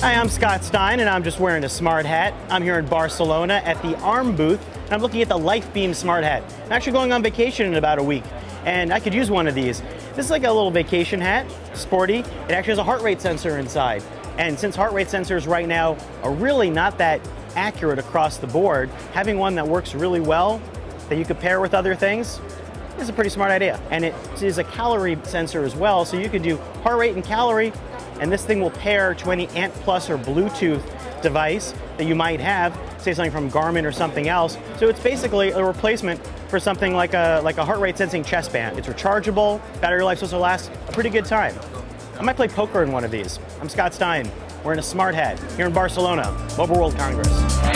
Hi, I'm Scott Stein and I'm just wearing a smart hat. I'm here in Barcelona at the ARM booth and I'm looking at the LifeBeam smart hat. I'm actually going on vacation in about a week and I could use one of these. This is like a little vacation hat, sporty. It actually has a heart rate sensor inside. And since heart rate sensors right now are really not that accurate across the board, having one that works really well, that you could pair with other things, is a pretty smart idea. And it is a calorie sensor as well, so you could do heart rate and calorie, and this thing will pair to any Ant Plus or Bluetooth device that you might have, say something from Garmin or something else. So it's basically a replacement for something like a heart rate sensing chest band. It's rechargeable, battery life supposed to last a pretty good time. I might play poker in one of these. I'm Scott Stein, wearing a smart hat here in Barcelona, Mobile World Congress.